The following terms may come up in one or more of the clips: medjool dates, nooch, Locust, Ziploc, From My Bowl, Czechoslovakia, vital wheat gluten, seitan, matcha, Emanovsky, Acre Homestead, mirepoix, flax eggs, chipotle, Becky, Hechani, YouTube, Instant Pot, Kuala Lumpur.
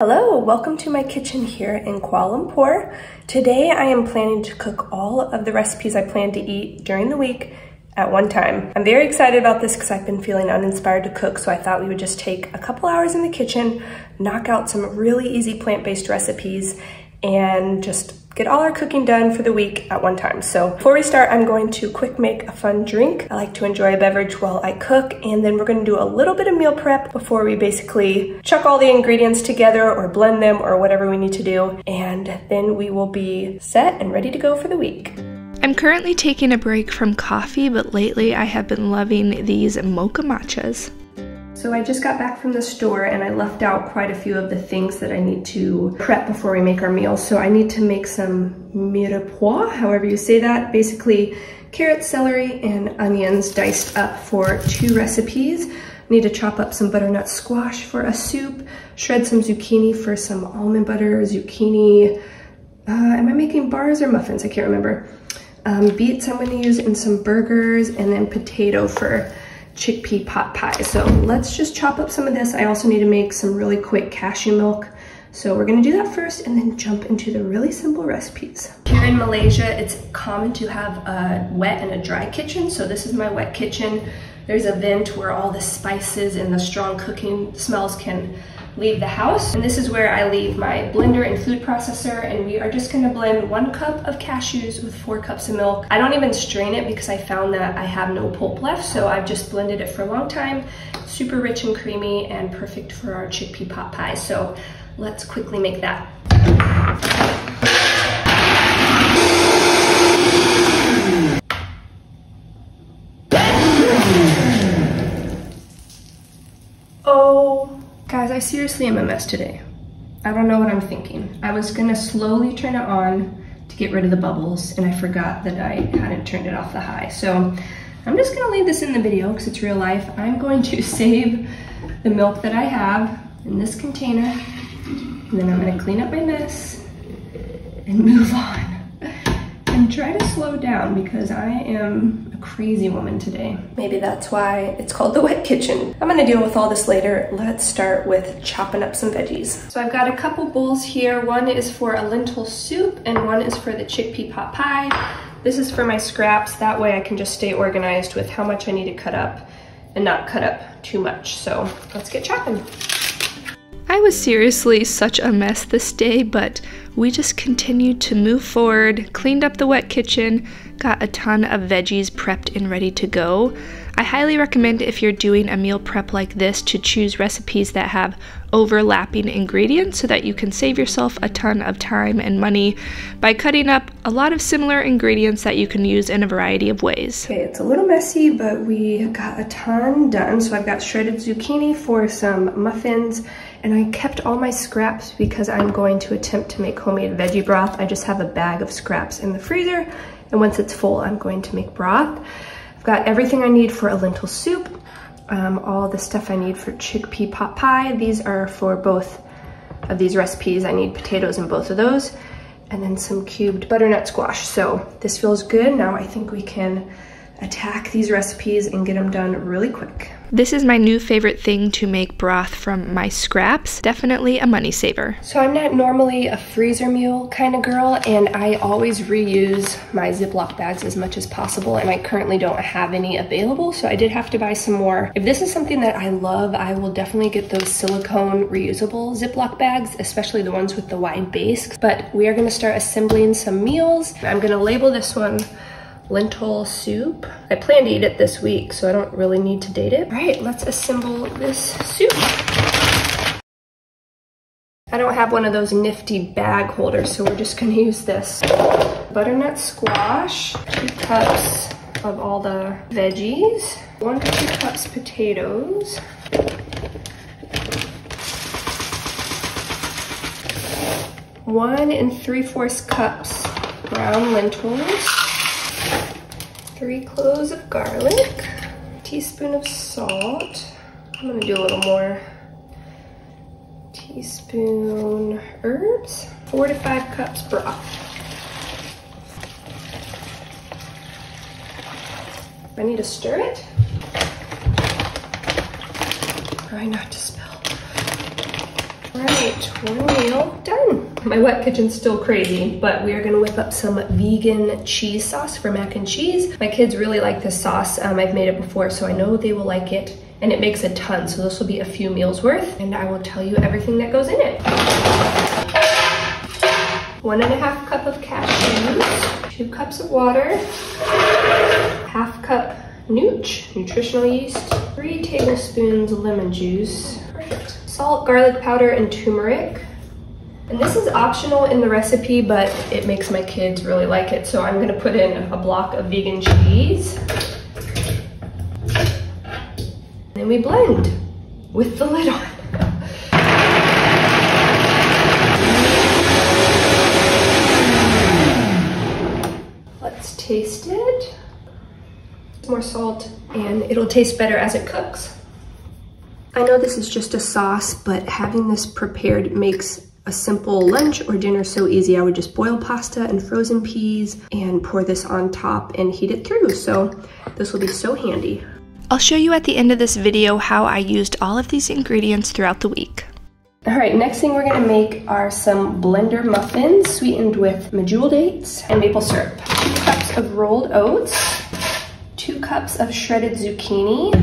Hello, welcome to my kitchen here in Kuala Lumpur. Today I am planning to cook all of the recipes I plan to eat during the week at one time. I'm very excited about this because I've been feeling uninspired to cook, so I thought we would just take a couple hours in the kitchen, knock out some really easy plant-based recipes, and just get all our cooking done for the week at one time. So before we start, I'm going to quick make a fun drink. I like to enjoy a beverage while I cook, and then we're gonna do a little bit of meal prep before we basically chuck all the ingredients together or blend them or whatever we need to do. And then we will be set and ready to go for the week. I'm currently taking a break from coffee, but lately I have been loving these mocha matchas. So I just got back from the store and I left out quite a few of the things that I need to prep before we make our meals. So I need to make some mirepoix, however you say that. Basically, carrots, celery, and onions diced up for two recipes. I need to chop up some butternut squash for a soup, shred some zucchini for some almond butter, zucchini. Am I making bars or muffins? I can't remember. Beets I'm going to use in some burgers, and then potato for chickpea pot pie. So let's just chop up some of this. I also need to make some really quick cashew milk. So we're gonna do that first and then jump into the really simple recipes. Here in Malaysia, it's common to have a wet and a dry kitchen. So this is my wet kitchen. There's a vent where all the spices and the strong cooking smells can leave the house. And this is where I leave my blender and food processor, and we are just gonna blend 1 cup of cashews with 4 cups of milk. I don't even strain it because I found that I have no pulp left, so I've just blended it for a long time. Super rich and creamy and perfect for our chickpea pot pie. So let's quickly make that. Guys, I seriously am a mess today. I don't know what I'm thinking. I was gonna slowly turn it on to get rid of the bubbles, and I forgot that I hadn't turned it off the high. So I'm just gonna leave this in the video because it's real life. I'm going to save the milk that I have in this container, and then I'm gonna clean up my mess and move on. And try to slow down because I am crazy woman today. Maybe that's why it's called the wet kitchen. I'm gonna deal with all this later. Let's start with chopping up some veggies. So I've got a couple bowls here. One is for a lentil soup and one is for the chickpea pot pie. This is for my scraps. That way I can just stay organized with how much I need to cut up and not cut up too much. So let's get chopping. I was seriously such a mess this day, but we just continued to move forward, cleaned up the wet kitchen, got a ton of veggies prepped and ready to go. I highly recommend, if you're doing a meal prep like this, to choose recipes that have overlapping ingredients so that you can save yourself a ton of time and money by cutting up a lot of similar ingredients that you can use in a variety of ways. Okay, it's a little messy, but we got a ton done. So I've got shredded zucchini for some muffins. And I kept all my scraps because I'm going to attempt to make homemade veggie broth. I just have a bag of scraps in the freezer, and once it's full, I'm going to make broth. I've got everything I need for a lentil soup, all the stuff I need for chickpea pot pie. These are for both of these recipes. I need potatoes in both of those, and then some cubed butternut squash. So this feels good. Now I think we can attack these recipes and get them done really quick. This is my new favorite thing to make broth from my scraps. Definitely a money saver. So I'm not normally a freezer meal kind of girl, and I always reuse my Ziploc bags as much as possible, and I currently don't have any available, so I did have to buy some more. If this is something that I love, I will definitely get those silicone reusable Ziploc bags, especially the ones with the wide base. But we are gonna start assembling some meals. I'm gonna label this one lentil soup. I plan to eat it this week, so I don't really need to date it. All right, let's assemble this soup. I don't have one of those nifty bag holders, so we're just gonna use this. Butternut squash, 2 cups of all the veggies, 1 to 2 cups potatoes, 1 3/4 cups brown lentils, 3 cloves of garlic, teaspoon of salt. I'm gonna do a little more. Teaspoon herbs, 4 to 5 cups broth. I need to stir it. Try not to spill. Right, one meal done. My wet kitchen's still crazy, but we are gonna whip up some vegan cheese sauce for mac and cheese. My kids really like this sauce. I've made it before, so I know they will like it, and it makes a ton, so this will be a few meals worth, and I will tell you everything that goes in it. 1.5 cup of cashews, 2 cups of water, 1/2 cup nooch, nutritional yeast, 3 tablespoons lemon juice, perfect. Salt, garlic powder, and turmeric. And this is optional in the recipe, but it makes my kids really like it, so I'm gonna put in a block of vegan cheese. And we blend with the lid on. Let's taste it. More salt, and it'll taste better as it cooks. I know this is just a sauce, but having this prepared makes a simple lunch or dinner so easy. I would just boil pasta and frozen peas and pour this on top and heat it through, so this will be so handy. I'll show you at the end of this video how I used all of these ingredients throughout the week. All right, next thing we're gonna make are some blender muffins sweetened with medjool dates and maple syrup. 2 cups of rolled oats, 2 cups of shredded zucchini,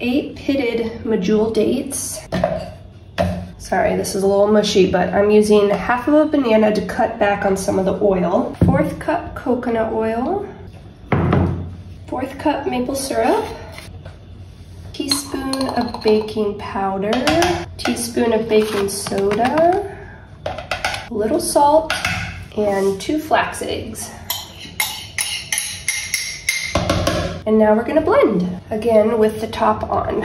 8 pitted medjool dates. Sorry, this is a little mushy, but I'm using 1/2 of a banana to cut back on some of the oil. 4th cup coconut oil, 4th cup maple syrup, teaspoon of baking powder, teaspoon of baking soda, a little salt, and 2 flax eggs. And now we're gonna blend, again with the top on.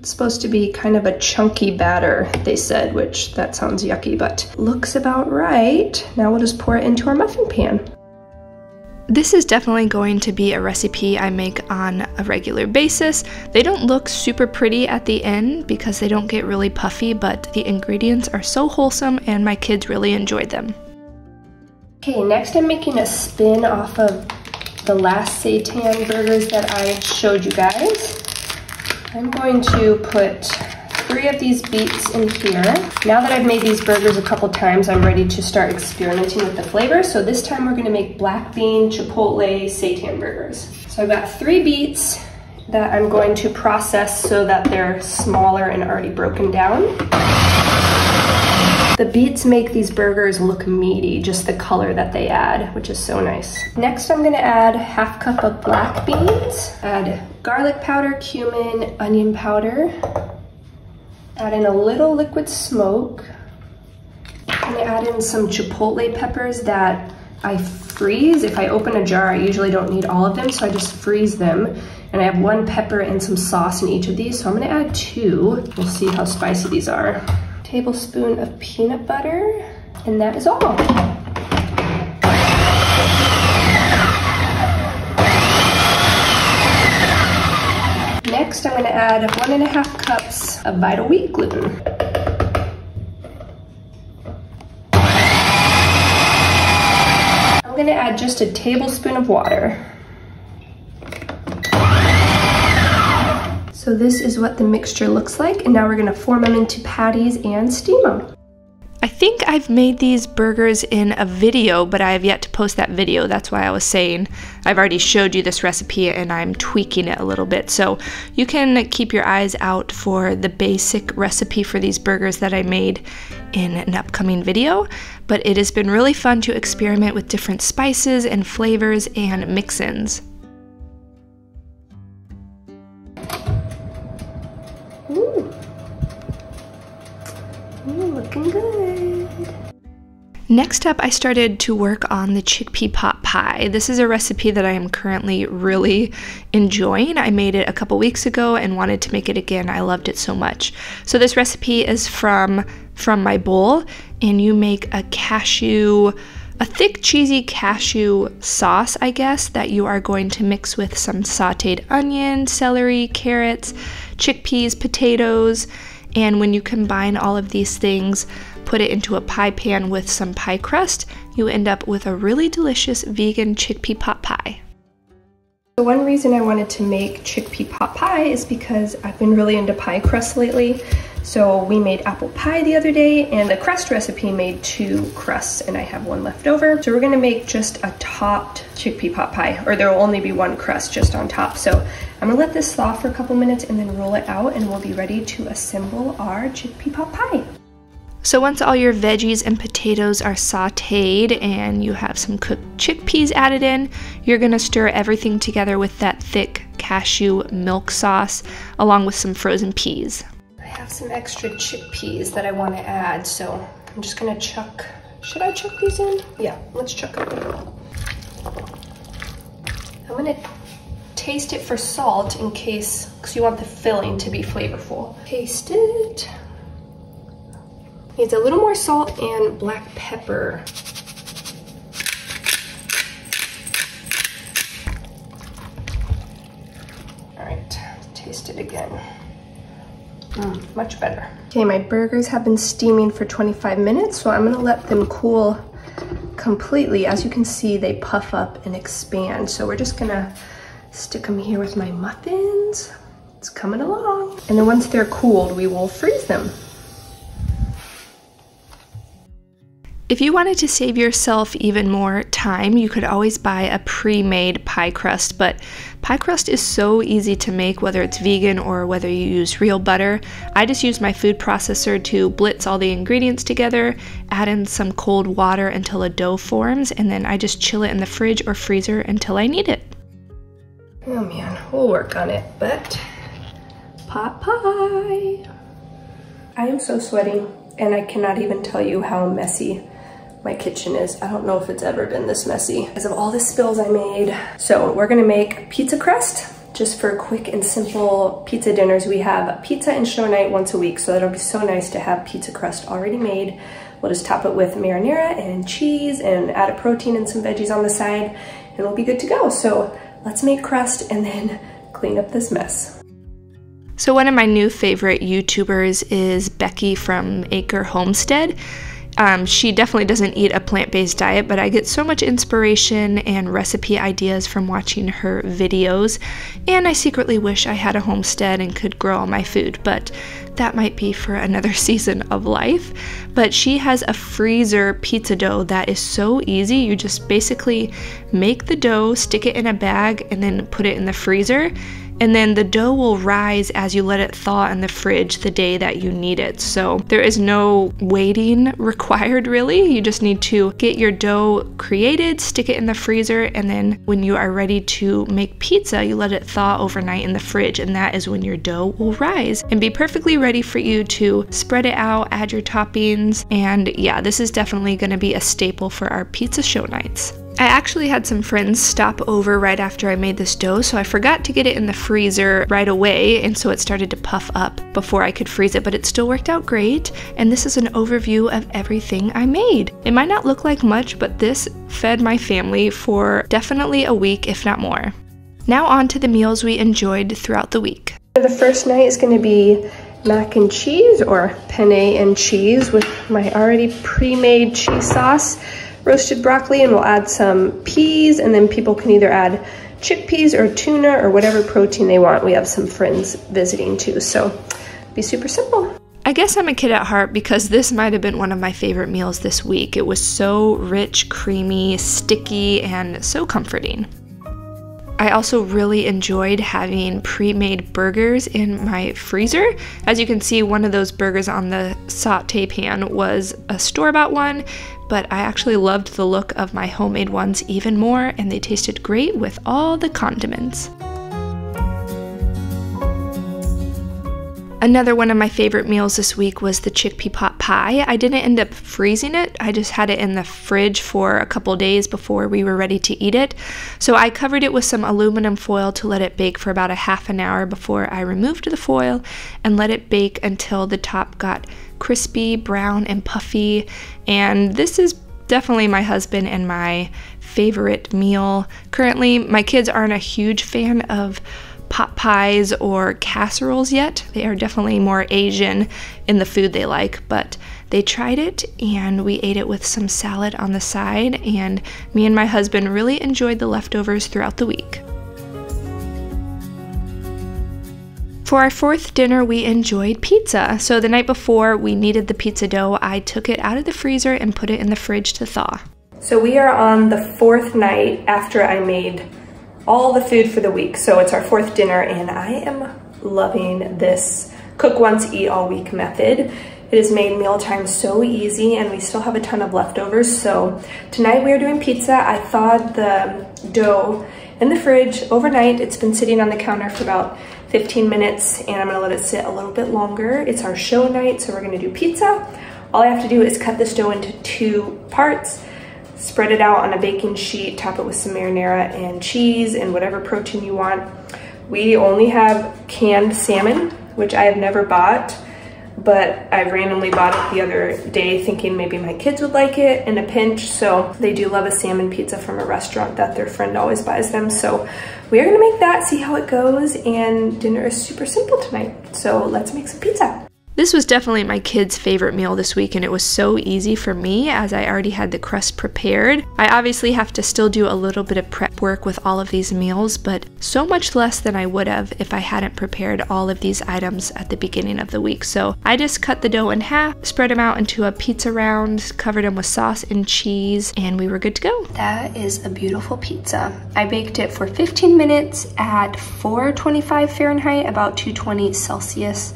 It's supposed to be kind of a chunky batter, they said, which that sounds yucky, but looks about right. Now we'll just pour it into our muffin pan. This is definitely going to be a recipe I make on a regular basis. They don't look super pretty at the end because they don't get really puffy, but the ingredients are so wholesome and my kids really enjoyed them. Okay, next I'm making a spin off of the last seitan burgers that I showed you guys. I'm going to put 3 of these beets in here. Now that I've made these burgers a couple times, I'm ready to start experimenting with the flavor. So this time we're gonna make black bean chipotle seitan burgers. So I've got 3 beets that I'm going to process so that they're smaller and already broken down. The beets make these burgers look meaty, just the color that they add, which is so nice. Next, I'm gonna add 1/2 cup of black beans, add garlic powder, cumin, onion powder, add in a little liquid smoke, and add in some chipotle peppers that I freeze. If I open a jar, I usually don't need all of them, so I just freeze them. And I have 1 pepper and some sauce in each of these, so I'm gonna add 2. We'll see how spicy these are. Tablespoon of peanut butter, and that is all. Next, I'm gonna add 1.5 cups of vital wheat gluten. I'm gonna add just a tablespoon of water. So this is what the mixture looks like, and now we're gonna form them into patties and steam them. I think I've made these burgers in a video, but I have yet to post that video. That's why I was saying I've already showed you this recipe and I'm tweaking it a little bit. So you can keep your eyes out for the basic recipe for these burgers that I made in an upcoming video. But it has been really fun to experiment with different spices and flavors and mix-ins. Looking good. Next up, I started to work on the chickpea pot pie. This is a recipe that I am currently really enjoying. I made it a couple weeks ago and wanted to make it again. I loved it so much. So this recipe is from my bowl, and you make a thick cheesy cashew sauce, I guess, that you are going to mix with some sauteed onion, celery, carrots, chickpeas, potatoes. And when you combine all of these things, put it into a pie pan with some pie crust, you end up with a really delicious vegan chickpea pot pie. The one reason I wanted to make chickpea pot pie is because I've been really into pie crust lately. So we made apple pie the other day, and the crust recipe made 2 crusts, and I have 1 left over. So we're gonna make just a topped chickpea pot pie, or there will only be 1 crust just on top. So I'm gonna let this thaw for a couple minutes and then roll it out, and we'll be ready to assemble our chickpea pot pie. So once all your veggies and potatoes are sauteed and you have some cooked chickpeas added in, you're gonna stir everything together with that thick cashew milk sauce along with some frozen peas. I have some extra chickpeas that I wanna add, so I'm just gonna chuck, should I chuck these in? Yeah, let's chuck them. I'm gonna taste it for salt in case, because you want the filling to be flavorful. Taste it. Needs a little more salt and black pepper. All right, taste it again. Much better. Okay, my burgers have been steaming for 25 minutes, so I'm gonna let them cool completely. As you can see, they puff up and expand. So we're just gonna stick them here with my muffins. It's coming along. And then once they're cooled, we will freeze them. If you wanted to save yourself even more time, you could always buy a pre-made pie crust, but pie crust is so easy to make, whether it's vegan or whether you use real butter. I just use my food processor to blitz all the ingredients together, add in some cold water until a dough forms, and then I just chill it in the fridge or freezer until I need it. Oh man, we'll work on it, but pot pie. I am so sweaty, and I cannot even tell you how messy my kitchen is. I don't know if it's ever been this messy because of all the spills I made. So we're gonna make pizza crust just for quick and simple pizza dinners. We have pizza and show night once a week, so that'll be so nice to have pizza crust already made. We'll just top it with marinara and cheese and add a protein and some veggies on the side, and we'll be good to go. So let's make crust and then clean up this mess. So one of my new favorite YouTubers is Becky from Acre Homestead. She definitely doesn't eat a plant-based diet, but I get so much inspiration and recipe ideas from watching her videos, and I secretly wish I had a homestead and could grow all my food, but that might be for another season of life. But she has a freezer pizza dough that is so easy. You just basically make the dough, stick it in a bag, and then put it in the freezer. And then the dough will rise as you let it thaw in the fridge the day that you need it. So there is no waiting required, really. You just need to get your dough created, stick it in the freezer, and then when you are ready to make pizza, you let it thaw overnight in the fridge, and that is when your dough will rise and be perfectly ready for you to spread it out, add your toppings, and yeah, this is definitely gonna be a staple for our pizza show nights. I actually had some friends stop over right after I made this dough, so I forgot to get it in the freezer right away, and so it started to puff up before I could freeze it, but it still worked out great. And this is an overview of everything I made. It might not look like much, but this fed my family for definitely a week, if not more. Now on to the meals we enjoyed throughout the week. The first night is going to be mac and cheese, or penne and cheese, with my already pre-made cheese sauce, roasted broccoli, and we'll add some peas, and then people can either add chickpeas or tuna or whatever protein they want. We have some friends visiting too, so it'll be super simple. I guess I'm a kid at heart because this might have been one of my favorite meals this week. It was so rich, creamy, sticky, and so comforting. I also really enjoyed having pre-made burgers in my freezer. As you can see, one of those burgers on the saute pan was a store-bought one, but I actually loved the look of my homemade ones even more, and they tasted great with all the condiments. Another one of my favorite meals this week was the chickpea pot pie. I didn't end up freezing it. I just had it in the fridge for a couple days before we were ready to eat it. So I covered it with some aluminum foil to let it bake for about a half an hour before I removed the foil and let it bake until the top got crispy, brown, and puffy. And this is definitely my husband and my favorite meal. Currently, my kids aren't a huge fan of pot pies or casseroles yet. They are definitely more Asian in the food they like, but they tried it and we ate it with some salad on the side, and me and my husband really enjoyed the leftovers throughout the week. For our fourth dinner, we enjoyed pizza. So the night before we needed the pizza dough, I took it out of the freezer and put it in the fridge to thaw. So we are on the fourth night after I made all the food for the week. So it's our fourth dinner and I am loving this cook once, eat all week method. It has made mealtime so easy and we still have a ton of leftovers. So tonight we are doing pizza. I thawed the dough in the fridge overnight. It's been sitting on the counter for about 15 minutes and I'm gonna let it sit a little bit longer. It's our show night, so we're gonna do pizza. All I have to do is cut this dough into two parts, spread it out on a baking sheet, top it with some marinara and cheese and whatever protein you want. We only have canned salmon, which I have never bought, but I randomly bought it the other day thinking maybe my kids would like it in a pinch. So they do love a salmon pizza from a restaurant that their friend always buys them. So we're gonna make that, see how it goes, and dinner is super simple tonight. So let's make some pizza. This was definitely my kids' favorite meal this week and it was so easy for me as I already had the crust prepared. I obviously have to still do a little bit of prep work with all of these meals, but so much less than I would have if I hadn't prepared all of these items at the beginning of the week. So I just cut the dough in half, spread them out into a pizza round, covered them with sauce and cheese, and we were good to go. That is a beautiful pizza. I baked it for 15 minutes at 425 Fahrenheit, about 220 Celsius.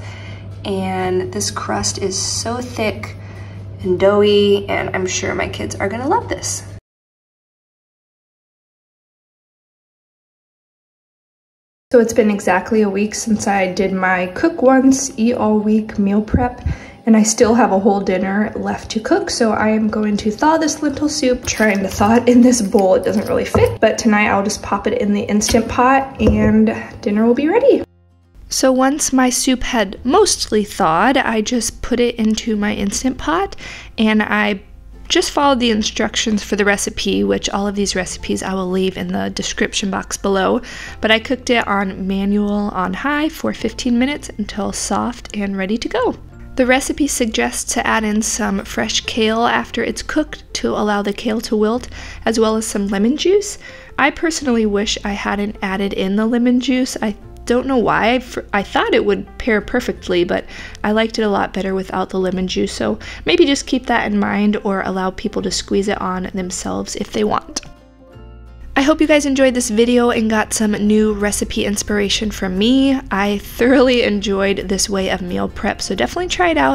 And this crust is so thick and doughy, and I'm sure my kids are gonna love this. So it's been exactly a week since I did my cook once, eat all week meal prep, and I still have a whole dinner left to cook. So I am going to thaw this lentil soup, trying to thaw it in this bowl. It doesn't really fit, but tonight I'll just pop it in the Instant Pot and dinner will be ready. So once my soup had mostly thawed, I just put it into my Instant Pot and I just followed the instructions for the recipe, which all of these recipes I will leave in the description box below. But I cooked it on manual on high for 15 minutes until soft and ready to go. The recipe suggests to add in some fresh kale after it's cooked to allow the kale to wilt, as well as some lemon juice. I personally wish I hadn't added in the lemon juice. I don't know why. I thought it would pair perfectly, but I liked it a lot better without the lemon juice, so maybe just keep that in mind or allow people to squeeze it on themselves if they want. I hope you guys enjoyed this video and got some new recipe inspiration from me. I thoroughly enjoyed this way of meal prep, so definitely try it out.